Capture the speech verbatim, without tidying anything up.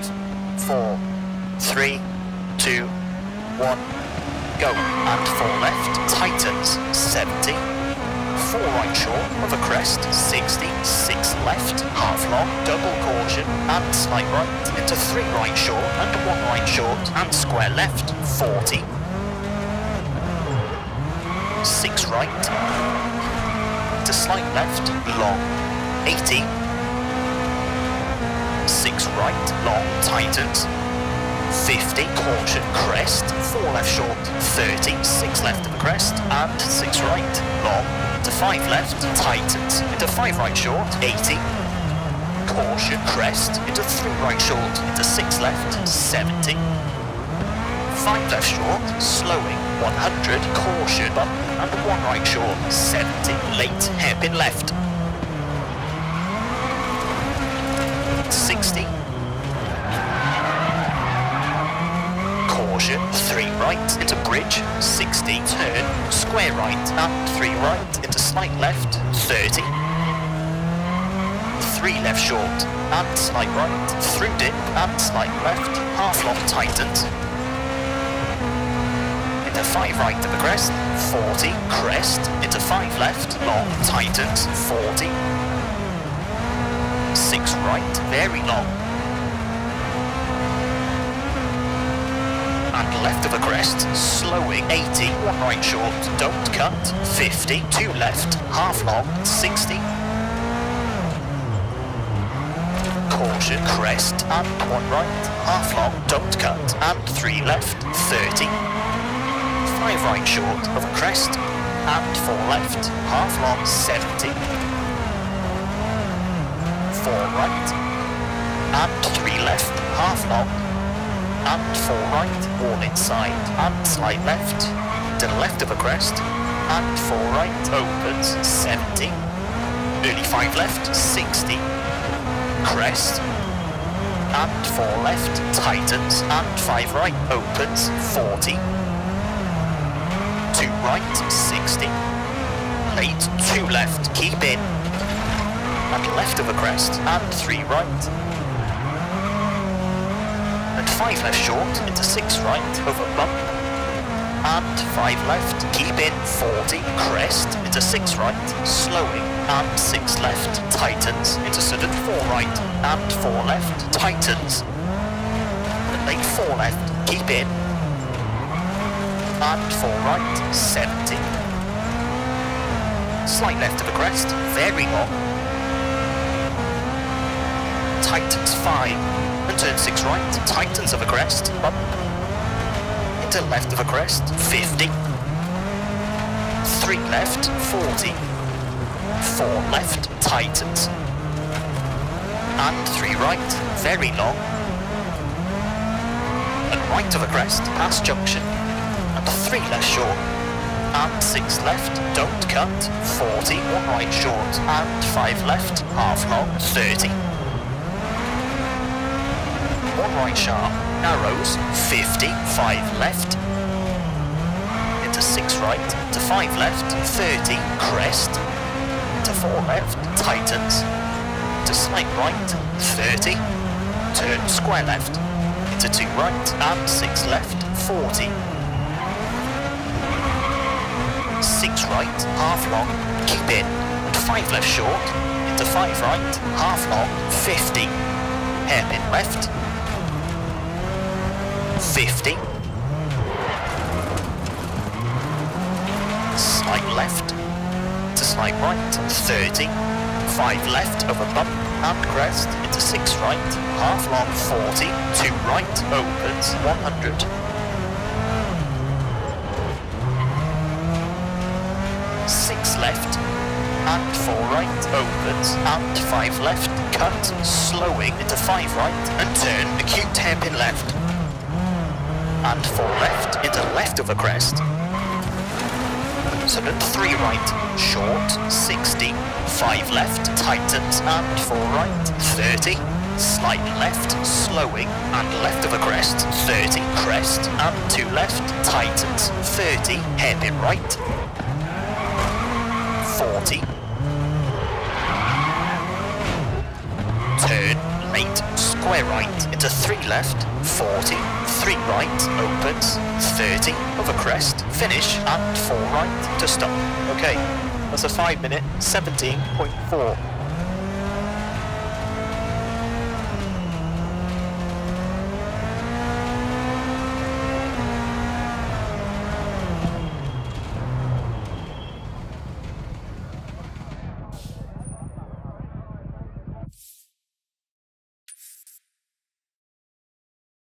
five, four, three, two, one, go. And four left, tightens, seventy. Four right short of a crest, sixty, six left, half long, double caution, and slight right, into three right short, and one right short, and square left, forty. Six right, to slight left, long, eighty. Six right, long, tightens, fifty, caution, crest, four left short, thirty, six left of the crest, and six right, long, to five left, tightens, into five right short, eighty, caution, crest, into three right short, into six left, seventy, five left short, slowing, one hundred, caution, up, and one right short, seventy, late, hairpin left, sixty, three right into bridge, sixty, turn, square right, and three right into slight left, thirty. three left short, and slight right, through dip, and slight left, half long tightens. Into five right to the crest, forty, crest, into five left, long tightens, forty. six right, very long. And left of a crest, slowing, eighty, one right short, don't cut, fifty, two left, half long, sixty. Caution, crest, and one right, half long, don't cut, and three left, thirty. five right short of a crest, and four left, half long, seventy. four right, and three left, half long. And four right, all inside, and slight left, to the left of a crest, and four right, opens, seventy, early five left, sixty, crest, and four left, tightens, and five right, opens, forty, two right, sixty, late, two left, keep in, and left of a crest, and three right, five left short into six right over bump, and five left, keep in, forty, crest into six right, slowing, and six left, tightens, into sudden four right, and four left, tightens, and late four left, keep in, and four right, seventy, slight left of the crest, very long, tightens five, and turn six right, tightens of a crest, bump, into left of a crest, fifty, three left, forty, four left, tightens, and three right, very long, and right of a crest, past junction, and three left short, and six left, don't cut, forty, one right short, and five left, half long, thirty. One right sharp, narrows, fifty, five left, into six right, to five left, thirty, crest, to four left, tightens, to slight right, thirty, turn square left, into two right, and six left, forty, six right, half long, keep in, and five left short, into five right, half long, fifty, hairpin left, fifty, slight left, to slight right, thirty, five left over bump, and crest, into six right, half long, forty, two right, opens, one hundred, six left, and four right, opens, and five left, cut, slowing, into five right, and turn, acute hairpin left, and four left, into left of a crest, so then three right, short, sixty, five left, tightens, and four right, thirty, slight left, slowing, and left of a crest, thirty, crest, and two left, tightens, thirty, hairpin right, forty, turn, late, square right into three left, forty, three right, opens, thirty, over crest, finish, and four right to stop. Okay, that's a five minute, seventeen point four.